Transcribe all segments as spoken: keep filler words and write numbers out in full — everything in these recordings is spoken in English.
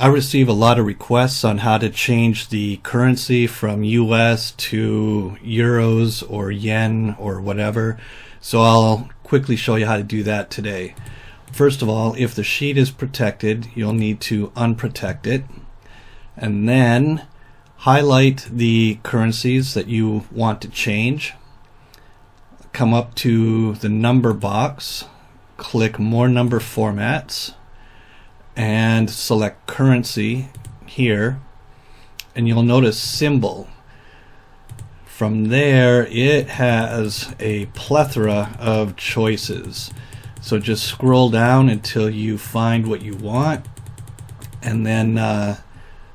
I receive a lot of requests on how to change the currency from U S to euros or yen or whatever, so I'll quickly show you how to do that today. First of all, if the sheet is protected, you'll need to unprotect it and then highlight the currencies that you want to change. Come up to the number box, click More Number Formats, and select currency here, and you'll notice symbol. From there it has a plethora of choices, so just scroll down until you find what you want and then uh,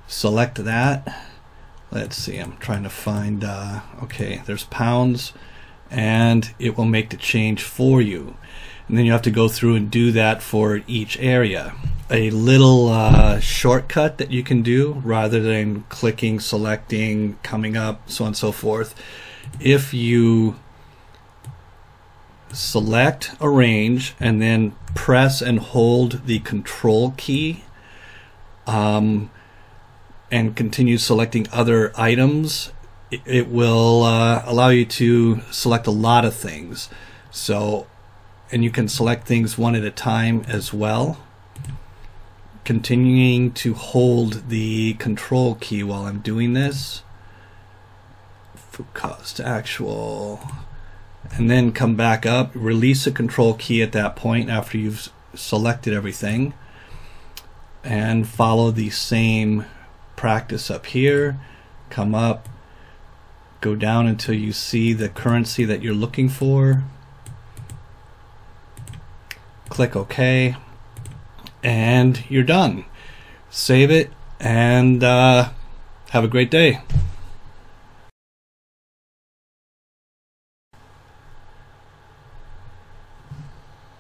select that. Let's see, I'm trying to find uh, okay, there's pounds, and it will make the change for you, and then you have to go through and do that for each area. A little uh, shortcut that you can do rather than clicking, selecting, coming up, so on and so forth. If you select a range and then press and hold the control key um, and continue selecting other items, it, it will uh, allow you to select a lot of things. So, and you can select things one at a time as well. Continuing to hold the control key while I'm doing this, food cost actual, and then come back up, release the control key at that point after you've selected everything, and follow the same practice up here. Come up, go down until you see the currency that you're looking for, click OK, and you're done. Save it, and uh, have a great day.